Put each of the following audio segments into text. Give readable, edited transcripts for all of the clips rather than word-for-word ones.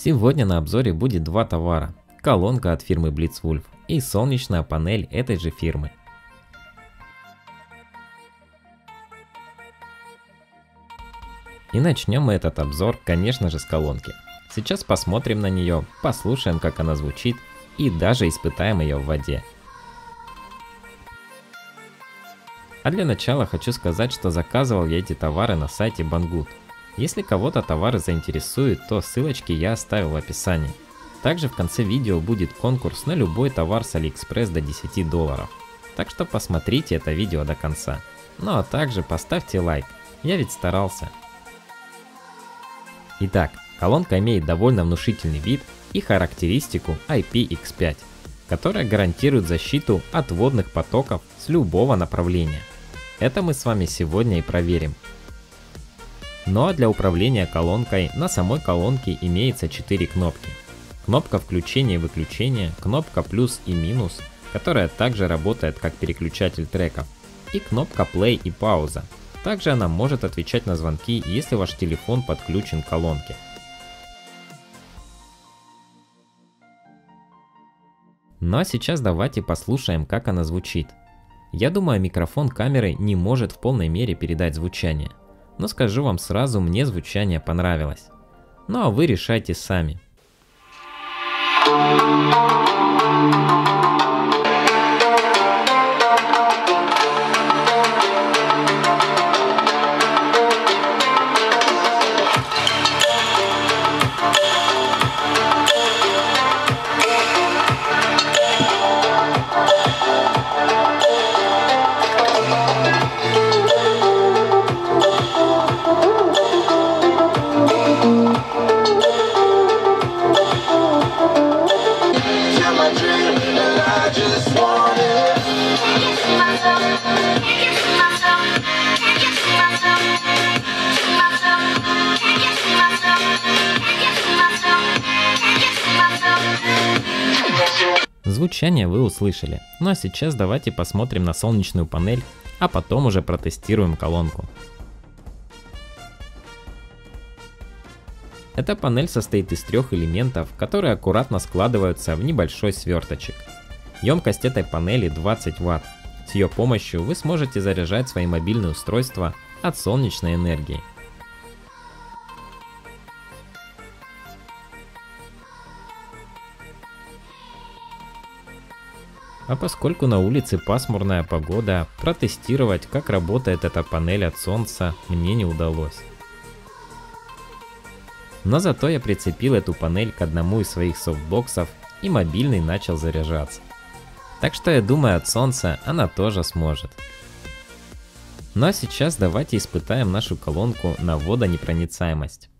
Сегодня на обзоре будет два товара. Колонка от фирмы Blitzwolf и солнечная панель этой же фирмы. И начнем мы этот обзор, конечно же, с колонки. Сейчас посмотрим на нее, послушаем, как она звучит, и даже испытаем ее в воде. А для начала хочу сказать, что заказывал я эти товары на сайте Banggood. Если кого-то товары заинтересуют, то ссылочки я оставил в описании. Также в конце видео будет конкурс на любой товар с AliExpress до $10. Так что посмотрите это видео до конца. Ну а также поставьте лайк, я ведь старался. Итак, колонка имеет довольно внушительный вид и характеристику IPX5, которая гарантирует защиту от водных потоков с любого направления. Это мы с вами сегодня и проверим. Ну а для управления колонкой на самой колонке имеется 4 кнопки. Кнопка включения и выключения, кнопка плюс и минус, которая также работает как переключатель треков, и кнопка play и пауза. Также она может отвечать на звонки, если ваш телефон подключен к колонке. Ну а сейчас давайте послушаем, как она звучит. Я думаю, микрофон камеры не может в полной мере передать звучание. Но скажу вам сразу, мне звучание понравилось. Ну а вы решайте сами. Звучание вы услышали, ну а сейчас давайте посмотрим на солнечную панель, а потом уже протестируем колонку. Эта панель состоит из 3 элементов, которые аккуратно складываются в небольшой сверточек. Емкость этой панели 20 Вт. С ее помощью вы сможете заряжать свои мобильные устройства от солнечной энергии. А поскольку на улице пасмурная погода, протестировать, как работает эта панель от солнца, мне не удалось. Но зато я прицепил эту панель к одному из своих софтбоксов, и мобильный начал заряжаться. Так что я думаю, от солнца она тоже сможет. Ну а сейчас давайте испытаем нашу колонку на водонепроницаемость.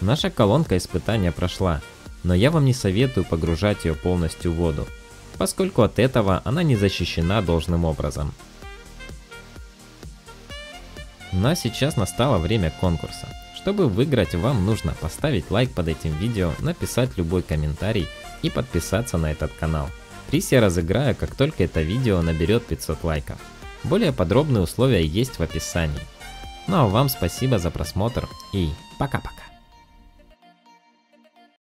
Наша колонка испытания прошла, но я вам не советую погружать ее полностью в воду, поскольку от этого она не защищена должным образом. Ну а сейчас настало время конкурса. Чтобы выиграть, вам нужно поставить лайк под этим видео, написать любой комментарий и подписаться на этот канал. Приз я разыграю, как только это видео наберет 500 лайков. Более подробные условия есть в описании. Ну а вам спасибо за просмотр и пока-пока.